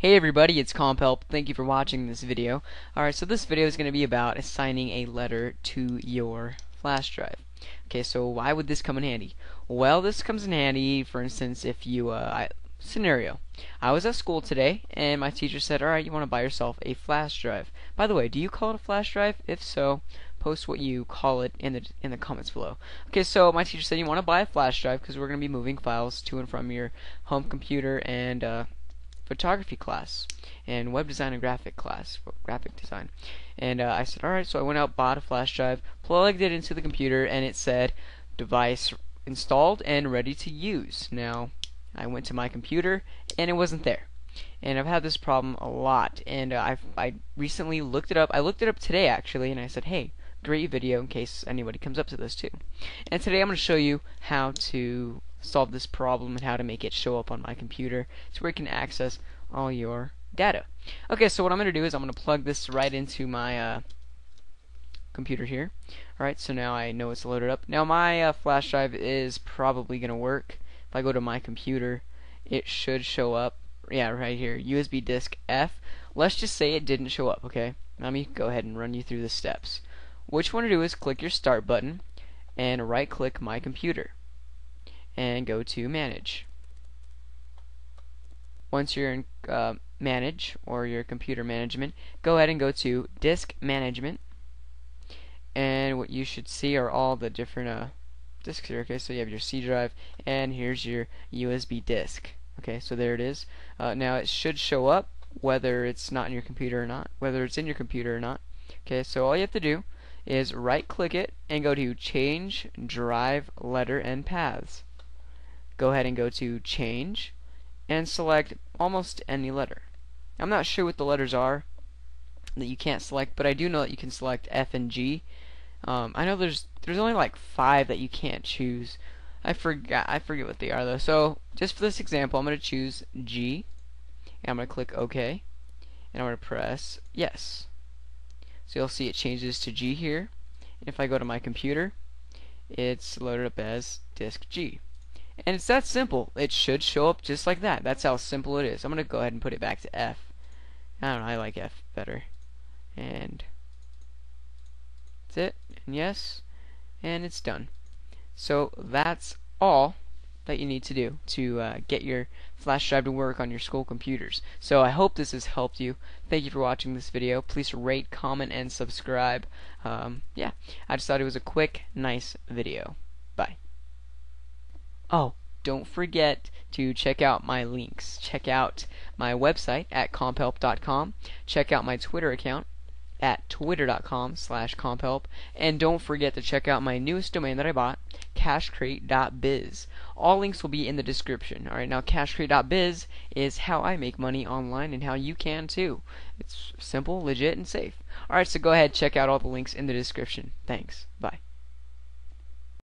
Hey everybody, it's CompHelp. Thank you for watching this video. Alright, so this video is going to be about assigning a letter to your flash drive. Okay, so why would this come in handy? Well, this comes in handy, for instance, if you, scenario. I was at school today, and my teacher said, alright, you want to buy yourself a flash drive. By the way, do you call it a flash drive? If so, post what you call it in the comments below. Okay, so my teacher said you want to buy a flash drive because we're going to be moving files to and from your home computer and photography class and web design and graphic class, graphic design. And I said, alright, so I went out, bought a flash drive, plugged it into the computer, and it said device installed and ready to use. Now, I went to my computer and it wasn't there. And I've had this problem a lot, and I recently looked it up. I looked it up today actually, and I said, hey, great video in case anybody comes up to this too. And today I'm going to show you how to solve this problem and how to make it show up on my computer so where you can access all your data. Okay, so what I'm going to do is I'm going to plug this right into my computer here. Alright, so now I know it's loaded up. Now my flash drive is probably going to work. If I go to my computer, it should show up. Yeah, right here, USB disk F. Let's just say it didn't show up, okay? Let me go ahead and run you through the steps. What you want to do is click your Start button and right-click My Computer and go to Manage. Once you're in Manage or your computer management, go ahead and go to Disk Management, and what you should see are all the different disks here. Okay, so you have your C drive, and here's your USB disk. Okay, so there it is. Now it should show up whether it's not in your computer or not, whether it's in your computer or not. Okay, so all you have to do is right-click it and go to Change Drive Letter and Paths. Go ahead and go to Change and select almost any letter. I'm not sure what the letters are that you can't select, but I do know that you can select F and G. I know there's only like 5 that you can't choose. I forget what they are though. So just for this example, I'm going to choose G, and I'm going to click OK, and I'm going to press Yes. So you'll see it changes to G here. And if I go to my computer, it's loaded up as disk G. And it's that simple. It should show up just like that. That's how simple it is. I'm going to go ahead and put it back to F. I don't know, I like F better. And that's it. And yes. And it's done. So that's all that you need to do to get your flash drive to work on your school computers. So I hope this has helped you. Thank you for watching this video. Please rate, comment, and subscribe. Yeah, I just thought it was a quick, nice video. Bye. Oh, don't forget to check out my links. Check out my website at comphelp.com. Check out my Twitter account at twitter.com/comphelp, and don't forget to check out my newest domain that I bought, cashcrate.biz. All links will be in the description. Alright, now cashcrate.biz is how I make money online and how you can too. It's simple, legit, and safe. Alright, so go ahead, check out all the links in the description. Thanks. Bye.